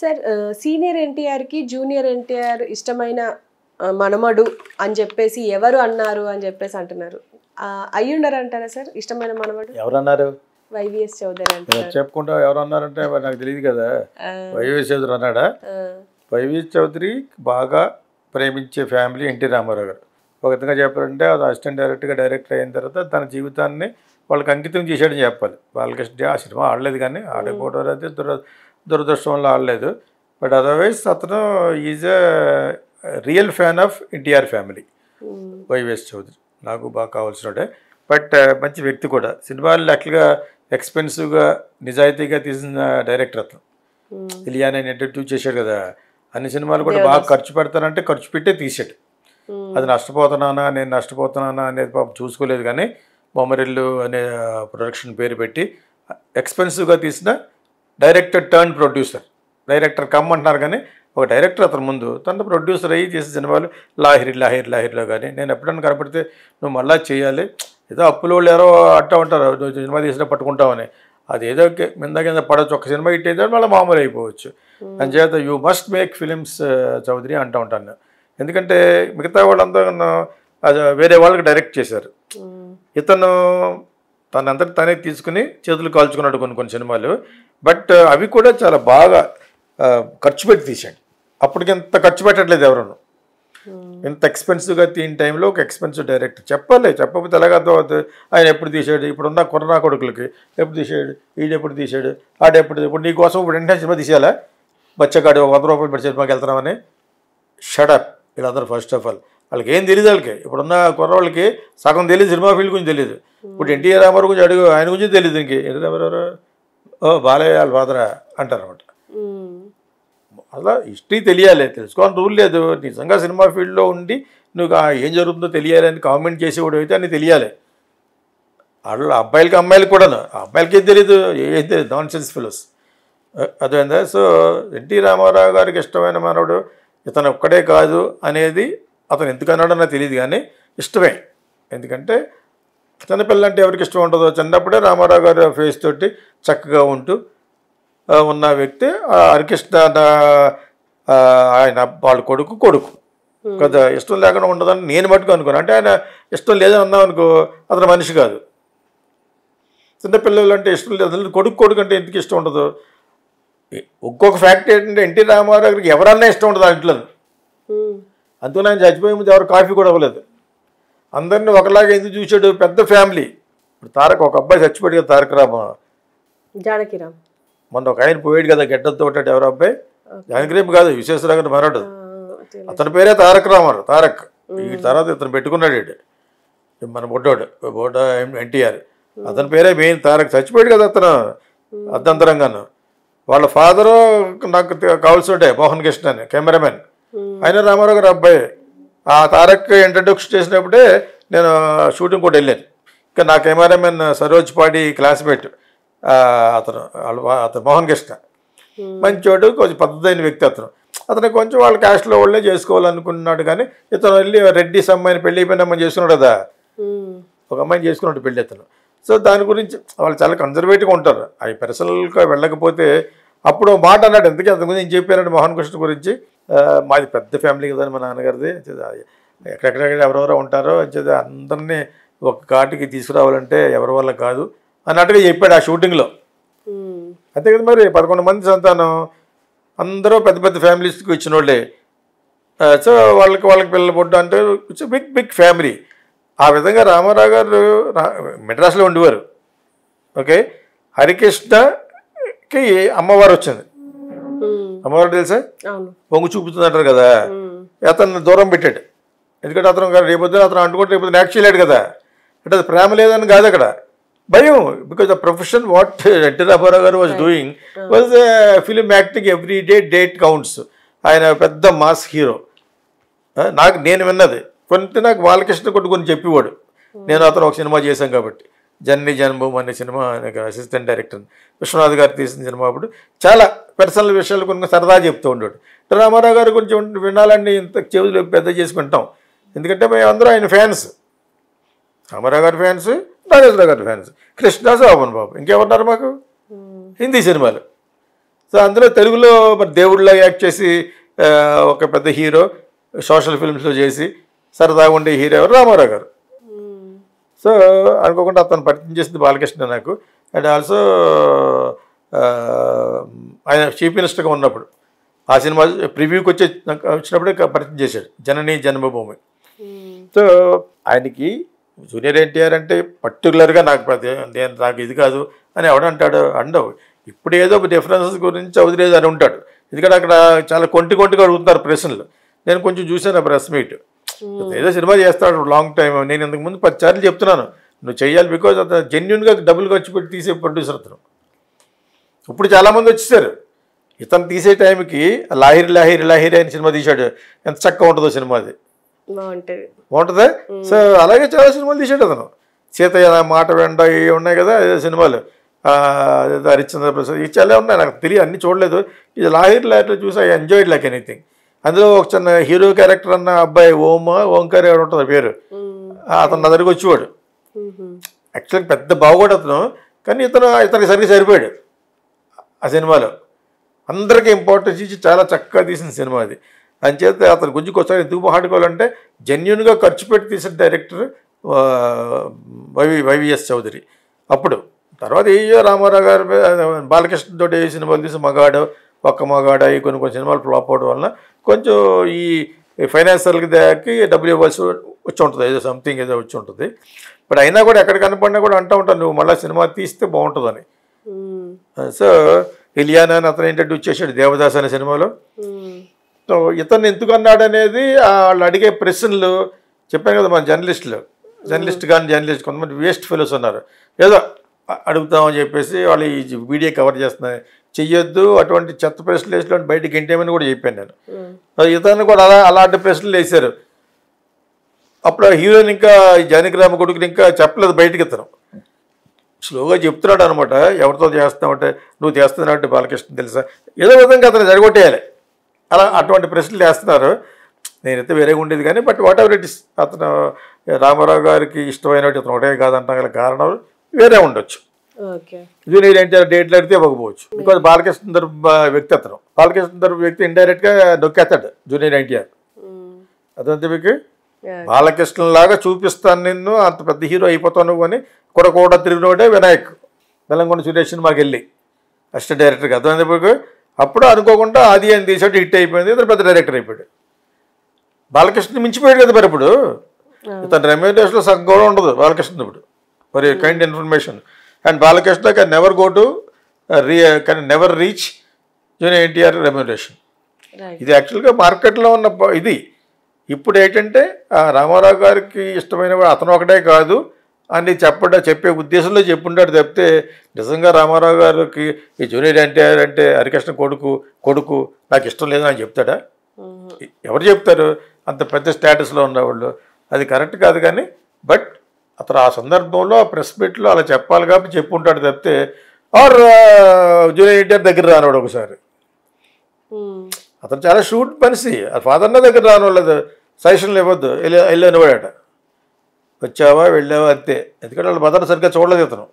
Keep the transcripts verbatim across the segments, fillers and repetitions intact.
Sir senior ఎన్టీఆర్కి junior NTR ఇష్టమైన మనమడు అని చెప్పేసి ఎవరు అన్నారు అని చెప్పేసి అంటున్నారు, అయ్యుండరు అంటారా సార్? ఇష్టమైన మనమడు ఎవరన్నారు? వైవిఎస్ చౌదరి అంటారు. చెప్పుకుంటా ఎవరన్నారంటే నాకు తెలియదు కదా. వైవిఎస్ చౌదరి అన్నాడా? వైవిఎస్ చౌదరి బాగా ప్రేమించే ఫ్యామిలీ ఎన్టీ రామారావు గారు. ఒక విధంగా చెప్పాలంటే అది అసిస్టెంట్ డైరెక్టర్గా డైరెక్టర్ అయిన తర్వాత తన జీవితాన్ని వాళ్ళకి అంకితం చేశాడని చెప్పాలి. బాలకృష్ణ ఆ సినిమా ఆడలేదు, కానీ ఆడకపోవడం అయితే దుర దురదృష్టం వల్ల ఆడలేదు. బట్ అదర్వైజ్ అతను is a real fan of NTR family. YVS Chowdary నాకు బాగా కావాల్సినట్టే. బట్ మంచి వ్యక్తి కూడా. సినిమాలు యాక్చువల్గా ఎక్స్పెన్సివ్గా నిజాయితీగా తీసిన డైరెక్టర్ అతను. ఇలియానా ఇంట్రడ్యూస్ చేశాడు కదా. అన్ని సినిమాలు కూడా బాగా ఖర్చు పెడతానంటే ఖర్చు పెట్టే తీసాడు. అది నష్టపోతున్నానా నేను నష్టపోతున్నానా అనేది పాపం చూసుకోలేదు, కానీ బొమ్మరిల్లు అనే ప్రొడక్షన్ పేరు పెట్టి ఎక్స్పెన్సివ్గా తీసిన director turn producer. Director come అంటున్నారు, కానీ ఒక డైరెక్టర్ అతని ముందు తన ప్రొడ్యూసర్ అయ్యి చేసే సినిమాలు లాహిరి లాహిరి లాహిరిలో కానీ నేను ఎప్పుడన్నా కనపడితే నువ్వు మళ్ళీ చేయాలి, ఏదో అప్పులో వాళ్ళు ఎవరో అంటూ ఉంటారు నువ్వు సినిమా తీసినా పట్టుకుంటామని, అది ఏదో మింద కింద పడవచ్చు, ఒక సినిమా హిట్ అయితే మళ్ళీ మామూలు అయిపోవచ్చు అని చేత you must make films Chowdary అంటూ ఉంటాను. ఎందుకంటే మిగతా వాళ్ళందరూ వేరే వాళ్ళకి డైరెక్ట్ చేశారు, ఇతను తనంతటి తనే తీసుకుని చేతులు కాల్చుకున్నాడు కొన్ని కొన్ని సినిమాలు. బట్ అవి కూడా చాలా బాగా ఖర్చు పెట్టి తీసాడు. అప్పటికి ఇంత ఖర్చు పెట్టట్లేదు ఎవరూ. ఇంత ఎక్స్పెన్సివ్గా తీని టైంలో ఒక ఎక్స్పెన్సివ్ డైరెక్టర్ చెప్పాలి, చెప్పకపోతే ఎలాగ అర్థమవుతుంది. ఆయన ఎప్పుడు తీసాడు, ఇప్పుడున్న కొరనా కొడుకులకి ఎప్పుడు తీసాడు, ఈడెప్పుడు తీసాడు, ఆడెప్పుడు, ఇప్పుడు నీకోసం ఇప్పుడు వెంటనే సినిమా తీసేయాలా, బచ్చగాడు వంద రూపాయలు పెట్టి సినిమాకి వెళ్తున్నామని షడప్ వీళ్ళందరూ. ఫస్ట్ ఆఫ్ ఆల్ వాళ్ళకి ఏం తెలియదు, వాళ్ళకి ఇప్పుడున్న కుర్రవాళ్ళకి సగం తెలియదు, సినిమా ఫీల్డ్ గురించి తెలియదు. ఇప్పుడు ఎన్టీఆర్ రామారావు గురించి అడుగు, ఆయన గురించి తెలియదు. ఇంకే ఎన్టీఆర్ రామారావు ఓ బాలయ్య వాళ్ళ బాధ అంటారు అనమాట. అలా హిస్టరీ తెలియాలి, తెలుసుకోవాలని రూల్ లేదు. నిజంగా సినిమా ఫీల్డ్లో ఉండి నువ్వు ఏం జరుగుతుందో తెలియాలి అని కామెంట్ చేసేవాడు అయితే అన్నీ తెలియాలి. వాళ్ళ అబ్బాయిలకి అమ్మాయిలకి కూడాను, అబ్బాయిలకి ఏం తెలియదు, ఏం తెలియదు, నాన్ సెన్స్ ఫిలోస్ అదేందా. సో ఎన్టీ రామారావు గారికి ఇష్టమైన మనవడు ఇతను ఒక్కడే కాదు అనేది అతను ఎందుకన్నాడో నాకు తెలియదు, కానీ ఇష్టమే. ఎందుకంటే చిన్నపిల్లంటే ఎవరికి ఇష్టం ఉండదో, చిన్నప్పుడే రామారావు గారి ఫేస్ తోటి చక్కగా ఉంటూ ఉన్న వ్యక్తి హరికృష్ణ ఆయన వాళ్ళ కొడుకు కొడుకు కదా. ఇష్టం లేకుండా ఉండదని నేను మట్టుకు అనుకోను. అంటే ఆయన ఇష్టం లేదని అన్నాం అనుకో, అతను మనిషి కాదు. చిన్నపిల్లలు అంటే ఇష్టం లేదు, కొడుకు కొడుకు అంటే ఎందుకు ఇష్టం ఉండదు. ఒక్కొక్క ఫ్యాక్ట్ ఏంటంటే ఎన్టీ రామారావు గారికి ఎవరన్నా ఇష్టం ఉండదు ఆ ఇంట్లో. అందుకని ఆయన చచ్చిపోయే ముందు ఎవరు కాఫీ కూడా అవ్వలేదు, అందరినీ ఒకలాగా ఎందుకు చూశాడు. పెద్ద ఫ్యామిలీ. ఇప్పుడు తారక్ ఒక అబ్బాయి చచ్చిపోయాడు కదా, తారక రామ, జానకి రామ. మొన్న ఒక ఆయన పోయాడు కదా గడ్డతో ఉంటాడు, ఎవరో అబ్బాయి జానకిరామ్ కాదు, విశ్వేశ్వరరావు మరాడు, అతని పేరే తారక రామారావు. తారక్ ఈ తర్వాత ఇతను పెట్టుకున్నాడు మన బొడ్డోడు బొడ్డ ఎన్టీఆర్, అతని పేరే మెయిన్ తారక్. చచ్చిపోయాడు కదా అతను అర్ధంతరంగాను. వాళ్ళ ఫాదరు నాకు కావాల్సి ఉంటాయి మోహన్ కృష్ణ అని కెమెరామెన్, ఆయన రామారావు గారు అబ్బాయి. ఆ తారక్ ఇంట్రడ్యూస్ చేసినప్పుడే నేను షూటింగ్ కూడా వెళ్ళాను. ఇంకా నా కెమెరామెన్ సరోజ్ పాడి క్లాస్మేట్ అతను, అతను మోహన్ కృష్ణ మంచోడు, కొంచెం పద్ధతైన వ్యక్తి అతను. అతను కొంచెం వాళ్ళ క్యాస్ట్లో వాళ్ళే చేసుకోవాలనుకున్నాడు, కానీ ఇతను వెళ్ళి రెడ్డిస్ అమ్మాయిని పెళ్ళి అయిపోయిన అమ్మాయిని చేసుకున్నాడు కదా, ఒక అమ్మాయిని చేసుకున్నాడు పెళ్ళి అతను. సో దాని గురించి వాళ్ళు చాలా కన్జర్వేటివ్గా ఉంటారు. అవి పర్సనల్గా వెళ్ళకపోతే అప్పుడు మాట అన్నాడు, ఎందుకే అతని గురించి చెప్పానంటే మోహన్ కృష్ణ గురించి, మాది పెద్ద ఫ్యామిలీ కదండి మా నాన్నగారిది, ఎక్కడెక్కడ ఎవరెవరో ఉంటారో అంచేది అందరినీ ఒక కాటికి తీసుకురావాలంటే ఎవరి వల్ల కాదు అన్నట్టుగా చెప్పాడు ఆ షూటింగ్లో. అంతే కదా మరి, పదకొండు మంది సంతానం, అందరూ పెద్ద పెద్ద ఫ్యామిలీస్కి వచ్చిన వాళ్ళే. సో వాళ్ళకి వాళ్ళకి పిల్లలు పుట్టడం అంటే ఇట్స్ బిగ్ బిగ్ ఫ్యామిలీ. ఆ విధంగా రామారావు గారు మెడ్రాస్లో ఉండేవారు. ఓకే, హరికృష్ణకి అమ్మవారు వచ్చింది, అమ్మవారు తెలుసా, పొంగు చూపుతుంది అంటారు కదా, అతను దూరం పెట్టాడు. ఎందుకంటే అతను రేపొద్దు అతను అంటుకుంటే రేపొద్దు యాక్ట్ చేయలేడు కదా, అంటే అది ప్రేమ లేదని కాదు అక్కడ, భయం. Because the profession what NT Ramarao గారు was doing was film acting, every day date counts. ఆయన పెద్ద మాస్ హీరో. నాకు నేను విన్నది కొంత, నాకు బాలకృష్ణ కొట్టు కొన్ని చెప్పేవాడు. నేను అతను ఒక సినిమా చేశాను కాబట్టి, జనని జన్మభూమి అనే సినిమా, నాకు అసిస్టెంట్ డైరెక్టర్ విశ్వనాథ్ గారు తీసిన సినిమా. అప్పుడు చాలా పర్సనల్ విషయాలు కొన్ని సరదా చెప్తూ ఉండేవాడు. రామారావు గారి గురించి వినాలని ఇంత చెవులు పెద్ద చేసుకుంటాం, ఎందుకంటే మేము అందరూ ఆయన ఫ్యాన్స్. రామారావు గారి ఫ్యాన్స్, నాగేశ్వర గారి ఫ్యాన్స్, కృష్ణ దాస్, బాబు ఇంకెవరున్నారు మాకు హిందీ సినిమాలు. సో అందులో తెలుగులో మరి దేవుడిలా యాక్ట్ చేసి ఒక పెద్ద హీరో, సోషల్ ఫిల్మ్స్లో చేసి సరదాగా ఉండే హీరో ఎవరు? రామారావు గారు. సో అనుకోకుండా అతను పరిచయం చేసింది బాలకృష్ణ నాకు. అండ్ ఆల్సో ఆయన చీఫ్ మినిస్టర్గా ఉన్నప్పుడు ఆ సినిమా ప్రివ్యూకి వచ్చే వచ్చినప్పుడే పరిచయం చేశాడు, జననీ జన్మభూమి. సో ఆయనకి జూనియర్ ఎన్టీఆర్ అంటే పర్టికులర్గా నాకు ప్రతి నేను నాకు ఇది కాదు అని ఎవడంటాడు? అండవు. ఇప్పుడు ఏదో డిఫరెన్సెస్ గురించి అవదిలేదు అని ఉంటాడు, ఎందుకంటే అక్కడ చాలా కొంటి కొంటిగా అడుగుతున్నారు ప్రశ్నలు. నేను కొంచెం చూశాను ప్రెస్ మీట్, ఏదో సినిమా చేస్తాడు లాంగ్ టైం, నేను ఇంతకుముందు పది సార్లు చెప్తున్నాను నువ్వు చేయాలి, బికాజ్ అతను జెన్యున్గా డబ్బులు ఖర్చు పెట్టి తీసే ప్రొడ్యూసర్ అతను. ఇప్పుడు చాలామంది వచ్చేసారు. ఇతను తీసే టైంకి లాహిరి లాహిరి లాహిరి అని సినిమా తీశాడు, ఎంత చక్కగా ఉంటుందో సినిమా, అది బాగుంటుందా? సో అలాగే చాలా సినిమాలు తీశాడు అతను. సీతయ్య మాట వెంట ఇవి ఉన్నాయి కదా, అదే సినిమాలు, అదేదో హరీష్ చంద్ర ప్రసాద్, ఇవి చాలా ఉన్నాయి. నాకు తెలియ అన్నీ చూడలేదు. ఇది లాహిరి లాహిరిలో చూసి ఐ ఎంజాయ్డ్ లైక్ ఎనీథింగ్. అందులో ఒక చిన్న హీరో క్యారెక్టర్ అన్న అబ్బాయి ఓమ ఓంకార్ ఎవరు ఉంటుంది పేరు, అతను నా దగ్గరికి వచ్చేవాడు. యాక్చువల్గా పెద్ద బాగోడు అతను, కానీ ఇతను ఇతనికి సరిగ్గా సరిపోయాడు ఆ సినిమాలో. అందరికీ ఇంపార్టెన్స్ ఇచ్చి చాలా చక్కగా తీసిన సినిమా అది. అని చేత అతను గుంజుకొస్తాను ఎందుకు మాట్లాడుకోవాలంటే జెన్యున్గా ఖర్చు పెట్టి తీసిన డైరెక్టర్ వైవి వైవిఎస్ చౌదరి. అప్పుడు తర్వాత ఏయో రామారావు గారు బాలకృష్ణతో ఏ సినిమాలు తీసి మగాడు ఒక్క మగాడు అవి కొన్ని కొన్ని సినిమాలు ఫ్లాప్ అవడం వలన కొంచెం ఈ ఫైనాన్షియల్కి దాకి డబ్బులు ఇవ్వాల్సి వచ్చి ఉంటుంది, ఏదో సంథింగ్ ఏదో వచ్చి ఉంటుంది. బట్ అయినా కూడా ఎక్కడ కనపడినా కూడా అంటూ ఉంటాను నువ్వు మళ్ళీ సినిమా తీస్తే బాగుంటుందని. సో ఇలియానా అని అతను ఇంట్రడ్యూస్ చేశాడు దేవదాస్ అనే సినిమాలో. సో ఇతను ఎందుకు అన్నాడు అనేది వాళ్ళు అడిగే ప్రశ్నలు చెప్పాను కదా మన జర్నలిస్టులు, జర్నలిస్ట్ కానీ జర్నలిస్ట్ కొంతమంది వేస్ట్ ఫెలోస్ ఉన్నారు, ఏదో అడుగుతామని చెప్పేసి వాళ్ళు ఈ వీడియో కవర్ చేస్తున్నారు, చెయ్యొద్దు అటువంటి చెత్త ప్రశ్నలు వేసిన బయటకి ఇంటేమని కూడా చెప్పాను నేను. ఇతను కూడా అలా అలాంటి ప్రశ్నలు వేశారు. అప్పుడు హీరోని ఇంకా జానకి రామ కొడుకుని ఇంకా చెప్పలేదు బయటకి, ఇతను స్లోగా చెప్తున్నాడు అనమాట. ఎవరితో చేస్తున్నామంటే నువ్వు చేస్తున్నావు బాలకృష్ణ తెలుసా, ఏదో విధంగా అతను జరగొట్టేయాలి, అలా అటువంటి ప్రశ్నలు వేస్తున్నారు. నేనైతే వేరేగా ఉండేది కానీ but whatever it is, అతను రామారావు గారికి ఇష్టమైనట్టు అతను ఒకటే కాదంటాం గల కారణాలు వేరే ఉండొచ్చు. జూనియర్ ఎన్టీఆర్ డేట్లు అడిగితే ఇవ్వకపోవచ్చు, బికాజ్ బాలకృష్ణ తరపు వ్యక్తి అతను, బాలకృష్ణ తరపు వ్యక్తి ఇండైరెక్ట్గా నొక్కేస్తాడు జూనియర్ ఎన్టీఆర్. అదంతే మీకు బాలకృష్ణలాగా చూపిస్తాను నిన్ను, అంత పెద్ద హీరో అయిపోతాను అని కూడా కూడా తిరిగినోడే వినాయక్ బెల్లంకొండ సురేష్ సినిమాకి వెళ్ళి అసిస్టెంట్ డైరెక్టర్గా. అర్థమైంది మీకు. అప్పుడు అనుకోకుండా ఆది అని తీసాడు, హిట్ అయిపోయింది, ఇతను పెద్ద డైరెక్టర్ అయిపోయాడు. బాలకృష్ణ మించిపోయాడు కదా మరి ఇప్పుడు. ఇతను రెమ్యూనరేషన్లో సగం కూడా ఉండదు బాలకృష్ణ ఇప్పుడు, మరి kind information. And Balakrishna can never go to re can never reach junior NTR remuneration. ఇది యాక్చువల్గా మార్కెట్లో ఉన్న ఇది. ఇప్పుడు ఏంటంటే రామారావు గారికి ఇష్టమైన అతను ఒకటే కాదు అని చెప్పడా చెప్పే ఉద్దేశంలో చెప్పుంటాడు తప్పితే నిజంగా రామారావు గారికి ఈ జూనియర్ ఎన్టీఆర్ అంటే హరికృష్ణ కొడుకు కొడుకు నాకు ఇష్టం లేదు అని చెప్తాడా? ఎవరు చెప్తారు అంత పెద్ద స్టేటస్లో ఉన్నవాళ్ళు? అది కరెక్ట్ కాదు. కానీ బట్ అతను ఆ సందర్భంలో ఆ ప్రెస్ మీట్లో అలా చెప్పాలి కాబట్టి చెప్పుంటాడు తప్పితే ఆర్ జూనియర్ ఎన్టీఆర్ దగ్గర రానివాడు. ఒకసారి అతను చాలా షూట్ మనిషి, ఫాదర్న దగ్గర రానివ్వలేదు, సజెషన్లు ఇవ్వద్దు, వెళ్ళి వెళ్ళనివాడట వచ్చావా వెళ్ళావా అంతే. ఎందుకంటే వాళ్ళు మదర్ సరిగ్గా చూడలేదు ఇతను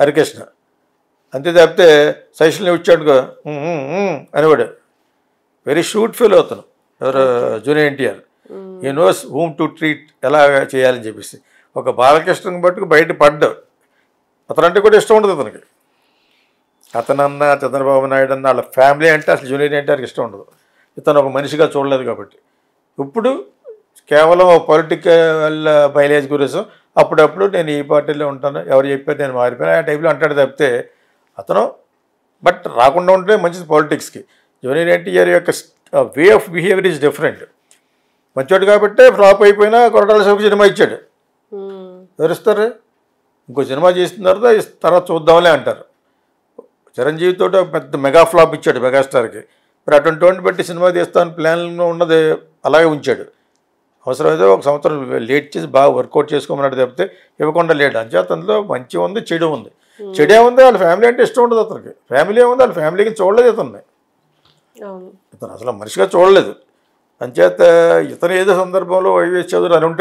హరికృష్ణ, అంతే తప్పితే సజెషన్లు ఇచ్చాడు అనేవాడు. వెరీ షూట్ ఫీల్ అవుతాను ఎవరు junior NTR, you knows whom to treat, ఎలా చేయాలని చెప్పేసి. ఒక బాలకృష్ణని బట్టుకు బయట పడ్డావు, అతనంటే కూడా ఇష్టం ఉండదు అతనికి. అతనన్న చంద్రబాబు నాయుడు అన్న వాళ్ళ ఫ్యామిలీ అంటే అసలు జూనియర్ ఎన్టీఆర్కి ఇష్టం ఉండదు, ఇతను ఒక మనిషిగా చూడలేదు కాబట్టి. ఇప్పుడు కేవలం పొలిటికల్ మైలేజ్ గురించి అప్పుడప్పుడు నేను ఈ పార్టీలో ఉంటాను, ఎవరు చెప్పారు నేను మారిపోయాను ఆ టైప్లో అంటాడు తప్పితే అతను బట్ రాకుండా ఉంటే మంచిది పాలిటిక్స్కి. జూనియర్ ఎన్టీఆర్ యొక్క way of behaviour is different. మంచివాడు కాబట్టి ఫ్లాప్ అయిపోయినా కొరటాల శివకు సినిమా ఇచ్చాడు, ఎవరిస్తారు? ఇంకో సినిమా చేసిన తర్వాత తర్వాత చూద్దాంలే అంటారు. చిరంజీవితో పెద్ద మెగా ఫ్లాప్ ఇచ్చాడు మెగాస్టార్కి, మరి అటువంటి వాడిని బట్టి సినిమా తీస్తాను ప్లాన్లో ఉన్నది అలాగే ఉంచాడు. అవసరమైతే ఒక సంవత్సరం లేట్ చేసి బాగా వర్కౌట్ చేసుకోమన్నట్టు తప్పితే ఇవ్వకుండా లేట్. అంతే అందులో మంచి ఉంది చెడు ఉంది. చెడు ఏముంది, వాళ్ళ ఫ్యామిలీ అంటే ఇష్టం ఉండదు అతనికి, ఫ్యామిలీ ఏముంది వాళ్ళ ఫ్యామిలీకి చూడలేదు ఇతన్ని, ఇతను అసలు మనిషిగా చూడలేదు. అంచేత ఇతను ఏదో సందర్భంలో వైవిఎస్ చౌదరి అని ఉంటాడు.